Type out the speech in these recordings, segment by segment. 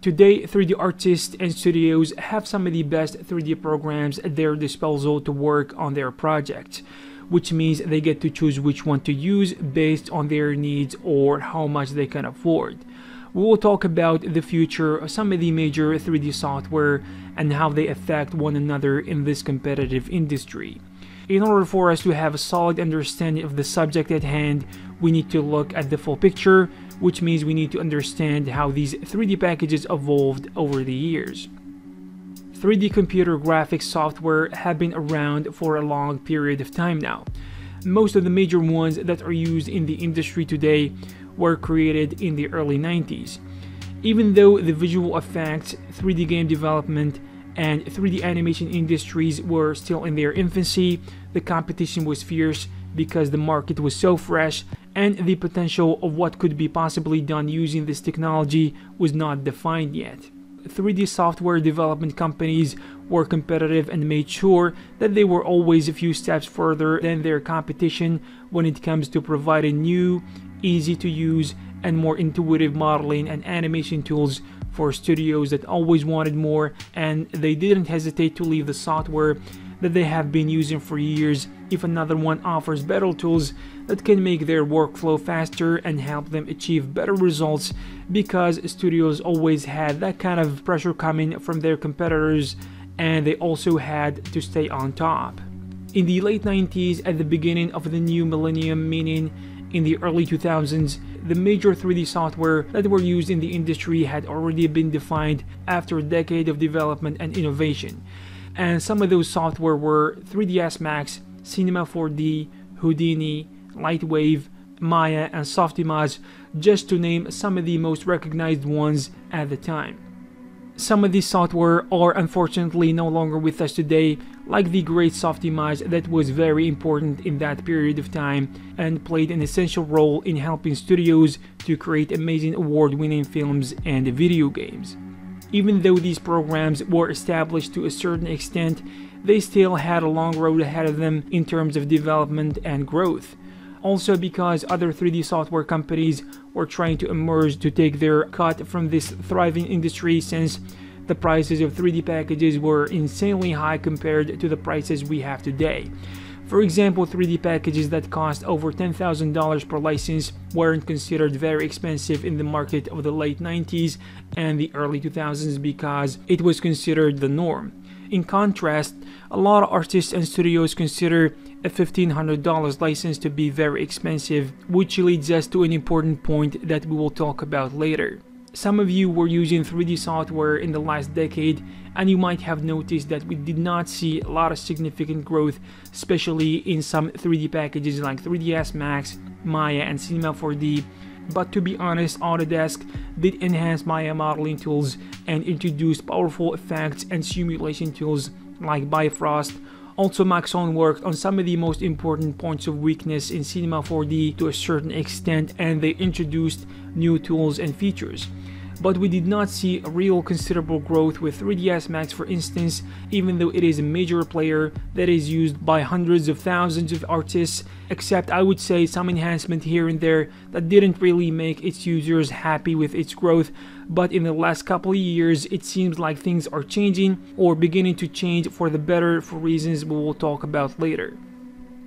Today, 3D artists and studios have some of the best 3D programs at their disposal to work on their projects, which means they get to choose which one to use based on their needs or how much they can afford. We will talk about the future of some of the major 3D software and how they affect one another in this competitive industry. In order for us to have a solid understanding of the subject at hand, we need to look at the full picture, which means we need to understand how these 3D packages evolved over the years. 3D computer graphics software have been around for a long period of time now. Most of the major ones that are used in the industry today were created in the early 90s. Even though the visual effects, 3D game development, and 3D animation industries were still in their infancy, the competition was fierce because the market was so fresh and the potential of what could be possibly done using this technology was not defined yet. 3D software development companies were competitive and made sure that they were always a few steps further than their competition when it comes to providing new, easy-to-use, and more intuitive modeling and animation tools for studios that always wanted more, and they didn't hesitate to leave the software that they have been using for years if another one offers better tools that can make their workflow faster and help them achieve better results, because studios always had that kind of pressure coming from their competitors, and they also had to stay on top. In the late 90s, at the beginning of the new millennium, meaning in the early 2000s, the major 3D software that were used in the industry had already been defined after a decade of development and innovation. And some of those software were 3ds Max, Cinema 4D, Houdini, Lightwave, Maya, and Softimage, just to name some of the most recognized ones at the time. Some of these software are unfortunately no longer with us today, like the great Softimage that was very important in that period of time and played an essential role in helping studios to create amazing award-winning films and video games. Even though these programs were established to a certain extent, they still had a long road ahead of them in terms of development and growth. Also, because other 3D software companies were trying to emerge to take their cut from this thriving industry, since the prices of 3D packages were insanely high compared to the prices we have today. For example, 3D packages that cost over $10,000 per license weren't considered very expensive in the market of the late 90s and the early 2000s because it was considered the norm. In contrast, a lot of artists and studios consider a $1,500 license to be very expensive, which leads us to an important point that we will talk about later. Some of you were using 3D software in the last decade, and you might have noticed that we did not see a lot of significant growth, especially in some 3D packages like 3ds Max, Maya, and Cinema 4D. But to be honest, Autodesk did enhance Maya modeling tools and introduced powerful effects and simulation tools like Bifrost. Also, Maxon worked on some of the most important points of weakness in Cinema 4D to a certain extent, and they introduced new tools and features. But we did not see real considerable growth with 3ds Max, for instance, even though it is a major player that is used by hundreds of thousands of artists, except I would say some enhancement here and there that didn't really make its users happy with its growth. But in the last couple of years, it seems like things are changing or beginning to change for the better, for reasons we will talk about later.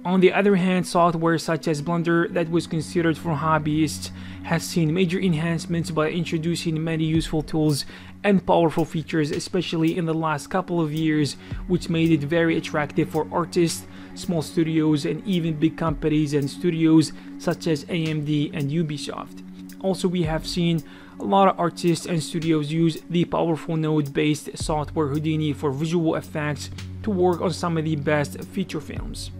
On the other hand, software such as Blender, that was considered for hobbyists, has seen major enhancements by introducing many useful tools and powerful features, especially in the last couple of years, which made it very attractive for artists, small studios, and even big companies and studios such as AMD and Ubisoft. Also, we have seen a lot of artists and studios use the powerful node-based software Houdini for visual effects to work on some of the best feature films.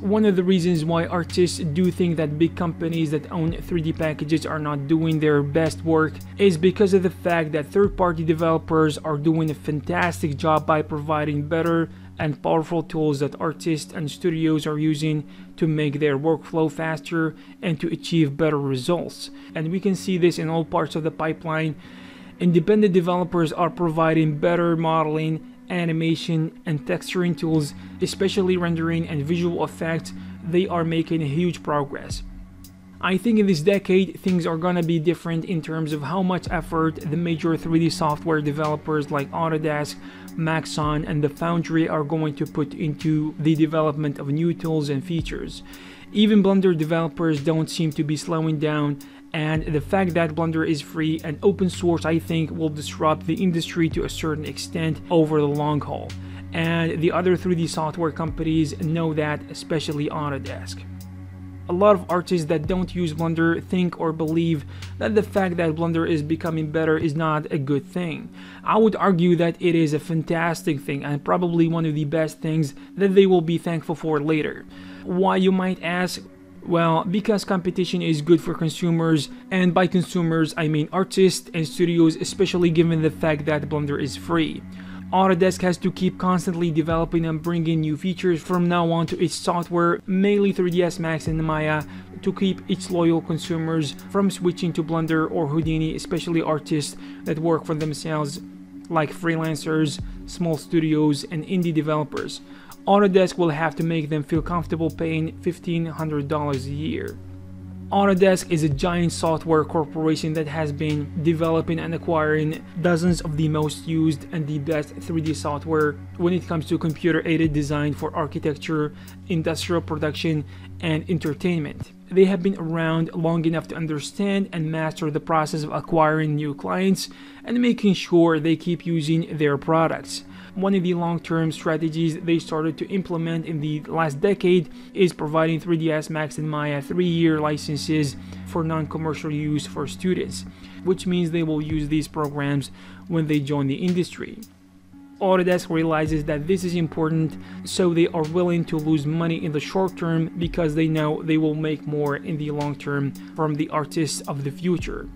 One of the reasons why artists do think that big companies that own 3D packages are not doing their best work is because of the fact that third-party developers are doing a fantastic job by providing better and powerful tools that artists and studios are using to make their workflow faster and to achieve better results. And we can see this in all parts of the pipeline. Independent developers are providing better modeling, animation, and texturing tools, especially rendering and visual effects. They are making huge progress. I think in this decade things are gonna be different in terms of how much effort the major 3D software developers like Autodesk, Maxon and the Foundry are going to put into the development of new tools and features. Even Blender developers don't seem to be slowing down, and the fact that Blender is free and open source I think will disrupt the industry to a certain extent over the long haul. And the other 3D software companies know that, especially Autodesk. A lot of artists that don't use Blender think or believe that the fact that Blender is becoming better is not a good thing. I would argue that it is a fantastic thing and probably one of the best things that they will be thankful for later. Why, you might ask? Well, because competition is good for consumers, and by consumers I mean artists and studios, especially given the fact that Blender is free. Autodesk has to keep constantly developing and bringing new features from now on to its software, mainly 3ds Max and Maya, to keep its loyal consumers from switching to Blender or Houdini, especially artists that work for themselves like freelancers, small studios and indie developers. Autodesk will have to make them feel comfortable paying $1,500 a year. Autodesk is a giant software corporation that has been developing and acquiring dozens of the most used and the best 3D software when it comes to computer-aided design for architecture, industrial production, and entertainment. They have been around long enough to understand and master the process of acquiring new clients and making sure they keep using their products. One of the long-term strategies they started to implement in the last decade is providing 3ds Max and Maya 3-year licenses for non-commercial use for students, which means they will use these programs when they join the industry. Autodesk realizes that this is important, so they are willing to lose money in the short term because they know they will make more in the long term from the artists of the future.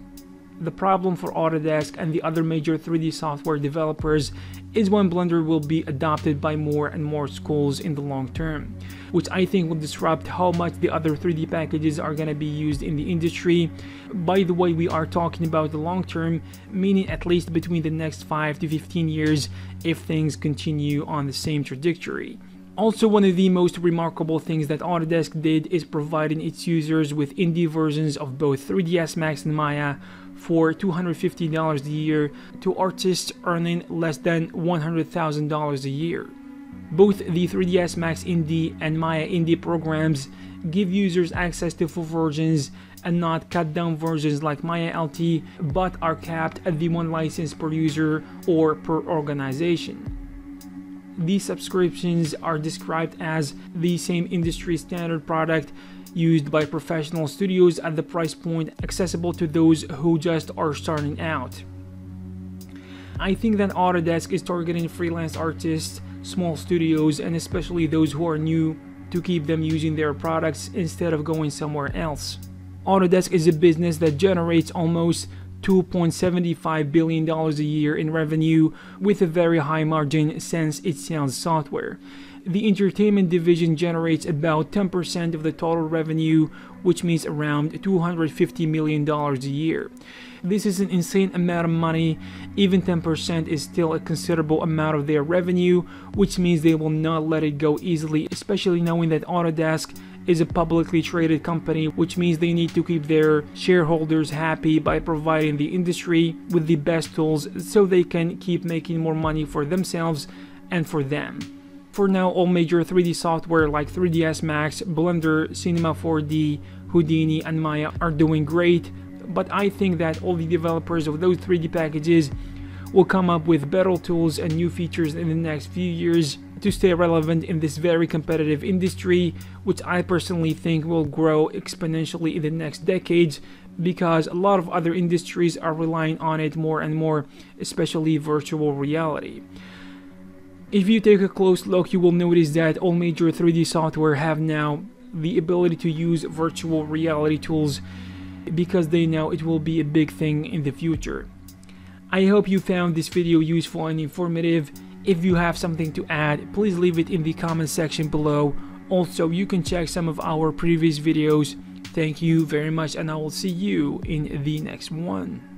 The problem for Autodesk and the other major 3D software developers is when Blender will be adopted by more and more schools in the long term, which I think will disrupt how much the other 3D packages are going to be used in the industry. By the way, we are talking about the long term, meaning at least between the next 5 to 15 years if things continue on the same trajectory. Also, one of the most remarkable things that Autodesk did is providing its users with indie versions of both 3ds Max and Maya for $250 a year to artists earning less than $100,000 a year. Both the 3ds Max Indie and Maya Indie programs give users access to full versions and not cut down versions like Maya LT, but are capped at the one license per user or per organization. These subscriptions are described as the same industry standard product used by professional studios at the price point accessible to those who just are starting out. I think that Autodesk is targeting freelance artists, small studios, and especially those who are new to keep them using their products instead of going somewhere else. Autodesk is a business that generates almost $2.75 billion a year in revenue with a very high margin since it sells software. The entertainment division generates about 10% of the total revenue, which means around $250 million a year. This is an insane amount of money. Even 10% is still a considerable amount of their revenue, which means they will not let it go easily, especially knowing that Autodesk is a publicly traded company, which means they need to keep their shareholders happy by providing the industry with the best tools so they can keep making more money for themselves and for them. For now, all major 3D software like 3ds Max, Blender, Cinema 4D, Houdini and Maya are doing great, but I think that all the developers of those 3D packages will come up with better tools and new features in the next few years to stay relevant in this very competitive industry, which I personally think will grow exponentially in the next decades because a lot of other industries are relying on it more and more, especially virtual reality. If you take a close look, you will notice that all major 3D software have now the ability to use virtual reality tools because they know it will be a big thing in the future. I hope you found this video useful and informative. If you have something to add, please leave it in the comment section below. Also, you can check some of our previous videos. Thank you very much, and I will see you in the next one.